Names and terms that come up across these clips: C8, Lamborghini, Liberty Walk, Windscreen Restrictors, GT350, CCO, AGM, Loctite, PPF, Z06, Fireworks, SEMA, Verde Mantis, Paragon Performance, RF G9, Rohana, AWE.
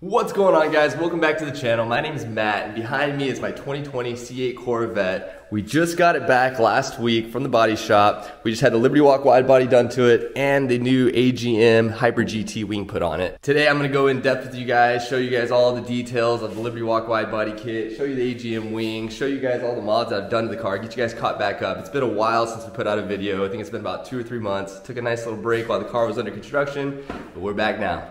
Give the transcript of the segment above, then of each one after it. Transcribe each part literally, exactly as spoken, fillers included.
What's going on, guys? Welcome back to the channel. My name is Matt and behind me is my twenty twenty C eight Corvette. We just got it back last week from the body shop. We just had the Liberty Walk wide body done to it and the new A G M Hyper G T wing put on it. Today I'm going to go in depth with you guys, show you guys all the details of the Liberty Walk wide body kit, show you the A G M wing, show you guys all the mods I've done to the car, get you guys caught back up. It's been a while since we put out a video. I think it's been about two or three months. Took a nice little break while the car was under construction, but we're back now.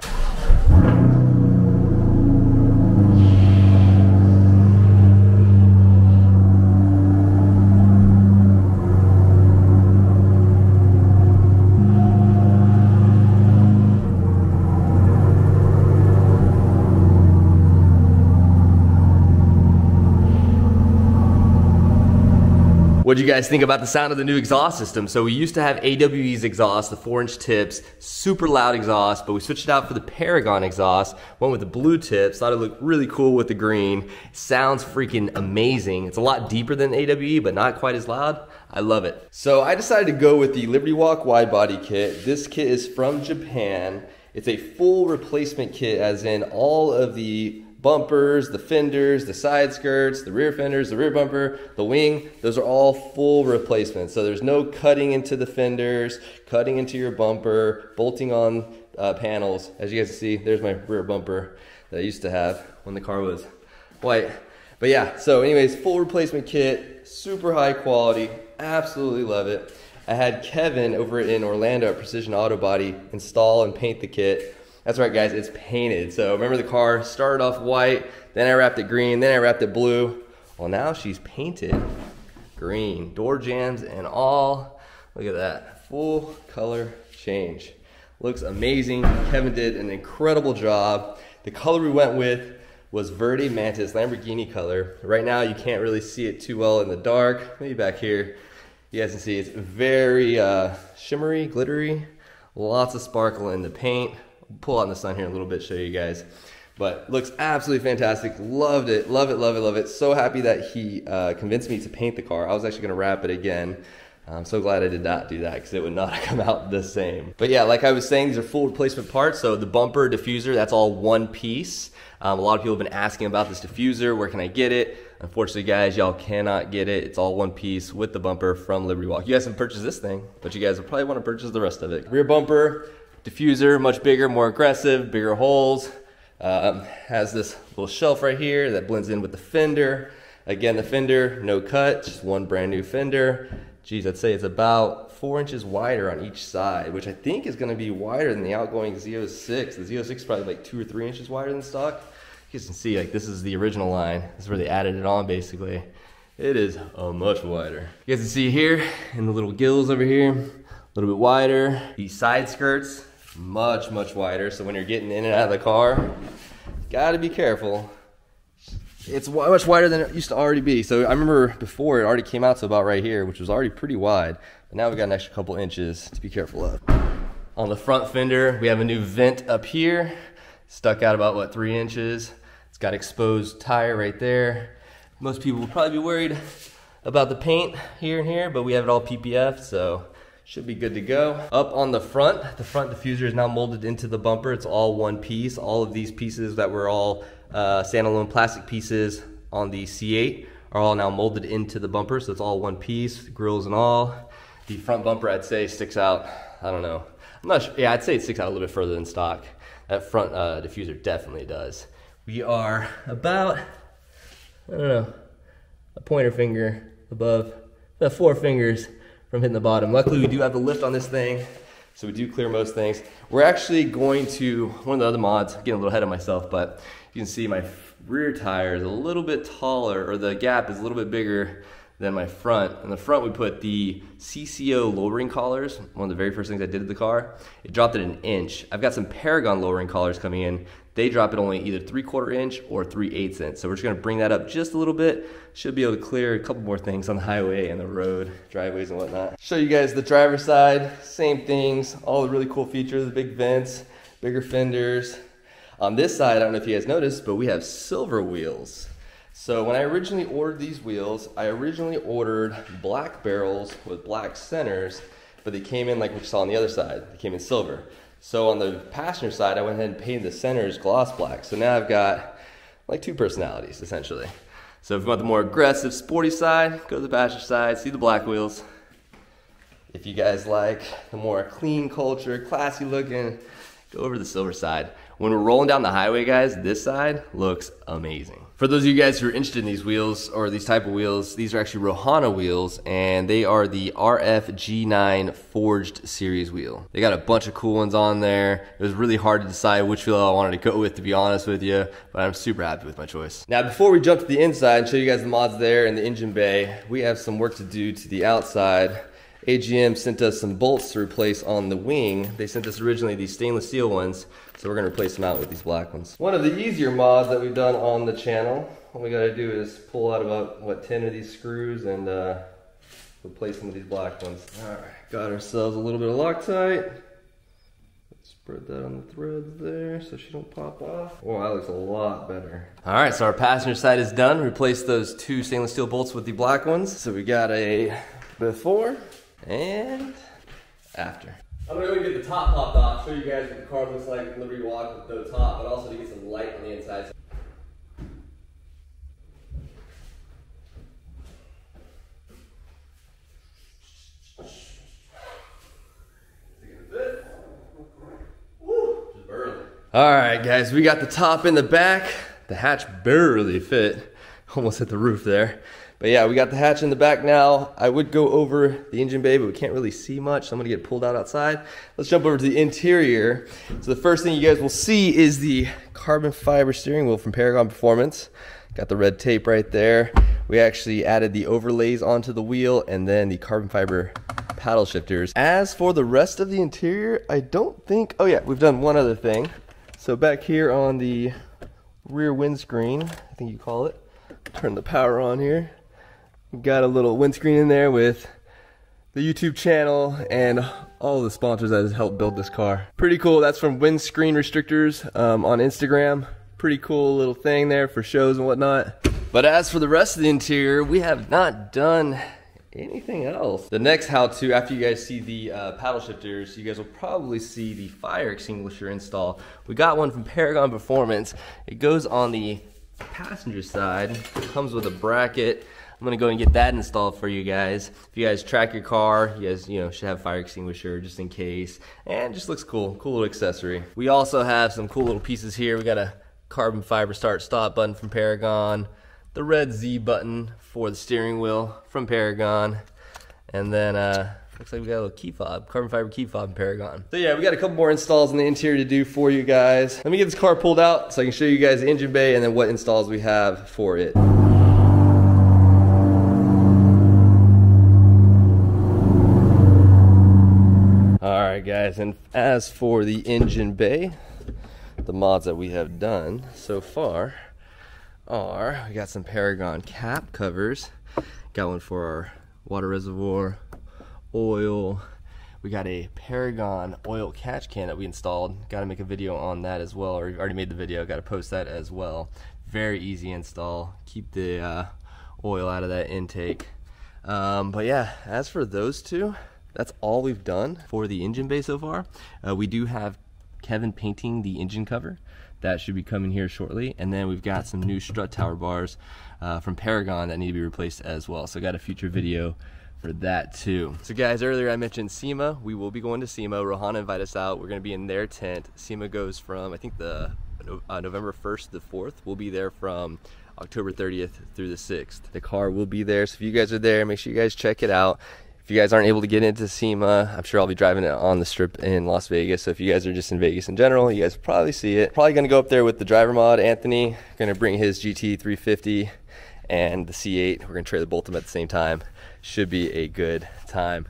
What do you guys think about the sound of the new exhaust system? So we used to have A W E's exhaust, the four inch tips, super loud exhaust, but we switched it out for the Paragon exhaust, went with the blue tips, thought it looked really cool with the green. Sounds freaking amazing. It's a lot deeper than A W E, but not quite as loud. I love it. So I decided to go with the Liberty Walk wide body kit. This kit is from Japan. It's a full replacement kit, as in all of the bumpers, the fenders, the side skirts, the rear fenders, the rear bumper, the wing, those are all full replacements. So there's no cutting into the fenders, cutting into your bumper, bolting on uh, panels. As you guys can see, there's my rear bumper that I used to have when the car was white. But yeah, so anyways, full replacement kit, super high quality, absolutely love it. I had Kevin over in Orlando at Precision Auto Body install and paint the kit. That's right, guys, it's painted. So remember, the car started off white, then I wrapped it green, then I wrapped it blue. Well, now she's painted green, door jams and all. Look at that, full color change. Looks amazing. Kevin did an incredible job. The color we went with was Verde Mantis, Lamborghini color. Right now, you can't really see it too well in the dark. Maybe back here, you guys can see it's very uh, shimmery, glittery, lots of sparkle in the paint. Pull out in the sun here in a little bit, show you guys, but looks absolutely fantastic. Loved it, love it, love it, love it. So happy that he uh, convinced me to paint the car. I was actually gonna wrap it again. I'm so glad I did not do that, because it would not have come out the same. But yeah, like I was saying, these are full replacement parts. So the bumper, diffuser, that's all one piece. Um, a lot of people have been asking about this diffuser. Where can I get it? Unfortunately, guys, y'all cannot get it. It's all one piece with the bumper from Liberty Walk. You guys can purchase this thing, but you guys will probably want to purchase the rest of it. Rear bumper, diffuser, much bigger, more aggressive, bigger holes. Um, has this little shelf right here that blends in with the fender. Again, the fender, no cut, just one brand new fender. Geez, I'd say it's about four inches wider on each side, which I think is gonna be wider than the outgoing Z oh six. The Z oh six is probably like two or three inches wider than stock. You guys can see, like, this is the original line. This is where they added it on, basically. It is uh, much wider. You guys can see here, and the little gills over here, a little bit wider. These side skirts, much, much wider. So when you're getting in and out of the car, gotta be careful. It's much wider than it used to already be. So I remember before, it already came out to about right here, which was already pretty wide. But now we've got an extra couple inches to be careful of. On the front fender, we have a new vent up here, stuck out about, what, three inches. It's got exposed tire right there. Most people will probably be worried about the paint here and here, but we have it all P P F, so should be good to go. Up on the front, the front diffuser is now molded into the bumper. It's all one piece. All of these pieces that were all uh, standalone plastic pieces on the C eight are all now molded into the bumper, so it's all one piece, grills and all. The front bumper, I'd say, sticks out, I don't know. I'm not sure, yeah, I'd say it sticks out a little bit further than stock. That front uh, diffuser definitely does. We are about, I don't know, a pointer finger above, the four fingers from hitting the bottom. Luckily, we do have the lift on this thing, so we do clear most things. We're actually going to, one of the other mods, getting a little ahead of myself, but you can see my rear tire is a little bit taller, or the gap is a little bit bigger than my front. In the front, we put the C C O lowering collars, one of the very first things I did to the car. It dropped it an inch. I've got some Paragon lowering collars coming in. They drop it only either three quarter inch or three eighths inch. So we're just gonna bring that up just a little bit. Should be able to clear a couple more things on the highway and the road, driveways and whatnot. Show you guys the driver's side, same things, all the really cool features, the big vents, bigger fenders. On this side, I don't know if you guys noticed, but we have silver wheels. So when I originally ordered these wheels, I originally ordered black barrels with black centers, but they came in like what you saw on the other side. They came in silver. So on the passenger side, I went ahead and painted the centers gloss black. So now I've got like two personalities, essentially. So if you want the more aggressive, sporty side, go to the passenger side, see the black wheels. If you guys like the more clean culture, classy looking, go over to the silver side. When we're rolling down the highway, guys, this side looks amazing. For those of you guys who are interested in these wheels or these type of wheels, these are actually Rohana wheels, and they are the R F G nine Forged Series wheel. They got a bunch of cool ones on there. It was really hard to decide which wheel I wanted to go with, to be honest with you, but I'm super happy with my choice. Now, before we jump to the inside and show you guys the mods there and the engine bay, we have some work to do to the outside. A G M sent us some bolts to replace on the wing. They sent us originally these stainless steel ones, so we're gonna replace them out with these black ones. One of the easier mods that we've done on the channel, all we gotta do is pull out about, what, ten of these screws and uh, replace them with these black ones. All right, got ourselves a little bit of Loctite. Let's spread that on the threads there so she don't pop off. Oh, that looks a lot better. All right, so our passenger side is done. Replace those two stainless steel bolts with the black ones. So we got a before and after. I'm gonna go get the top popped off, show you guys what the car looks like in Liberty Walk with no top, but also to get some light on the inside. Just barely. All right, guys, we got the top in the back. The hatch barely fit. Almost hit the roof there. But yeah, we got the hatch in the back now. I would go over the engine bay, but we can't really see much, so I'm gonna get pulled out outside. Let's jump over to the interior. So the first thing you guys will see is the carbon fiber steering wheel from Paragon Performance. Got the red tape right there. We actually added the overlays onto the wheel and then the carbon fiber paddle shifters. As for the rest of the interior, I don't think, oh yeah, we've done one other thing. So back here on the rear windscreen, I think you call it, turn the power on here. Got a little windscreen in there with the YouTube channel and all the sponsors that has helped build this car. Pretty cool. That's from Windscreen Restrictors um, on Instagram. Pretty cool little thing there for shows and whatnot. But as for the rest of the interior, we have not done anything else. The next how-to, after you guys see the uh, paddle shifters, you guys will probably see the fire extinguisher install. We got one from Paragon Performance. It goes on the passenger side. It comes with a bracket. I'm gonna go and get that installed for you guys. If you guys track your car, you guys, you know, should have a fire extinguisher just in case. And it just looks cool, cool little accessory. We also have some cool little pieces here. We got a carbon fiber start stop button from Paragon, the red Z button for the steering wheel from Paragon, and then uh, looks like we got a little key fob, carbon fiber key fob in Paragon. So yeah, we got a couple more installs in the interior to do for you guys. Let me get this car pulled out so I can show you guys the engine bay and then what installs we have for it. Guys, and as for the engine bay, the mods that we have done so far are, we got some Paragon cap covers, got one for our water reservoir, oil, we got a Paragon oil catch can that we installed, got to make a video on that as well, or already made the video, got to post that as well. Very easy install, keep the uh, oil out of that intake, um, but yeah, as for those two, that's all we've done for the engine bay so far. Uh, we do have Kevin painting the engine cover. That should be coming here shortly. And then we've got some new strut tower bars uh, from Paragon that need to be replaced as well. So got a future video for that too. So guys, earlier I mentioned SEMA. We will be going to SEMA. Rohana invited us out. We're gonna be in their tent. SEMA goes from, I think the uh, November first to the fourth. We'll be there from October thirtieth through the sixth. The car will be there. So if you guys are there, make sure you guys check it out. If you guys aren't able to get into SEMA, I'm sure I'll be driving it on the strip in Las Vegas. So if you guys are just in Vegas in general, you guys will probably see it. Probably gonna go up there with the driver mod, Anthony. Gonna bring his G T three fifty and the C eight. We're gonna trailer both of them at the same time. Should be a good time.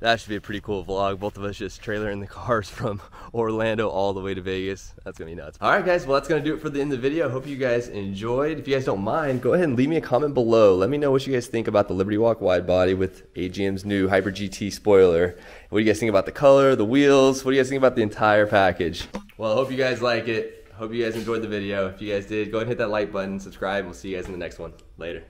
That should be a pretty cool vlog. Both of us just trailering the cars from Orlando all the way to Vegas. That's gonna be nuts. All right, guys, well, that's gonna do it for the end of the video. I hope you guys enjoyed. If you guys don't mind, go ahead and leave me a comment below. Let me know what you guys think about the Liberty Walk wide body with A G M's new Hyper G T spoiler. What do you guys think about the color, the wheels? What do you guys think about the entire package? Well, I hope you guys like it. Hope you guys enjoyed the video. If you guys did, go ahead and hit that like button, subscribe. We'll see you guys in the next one. Later.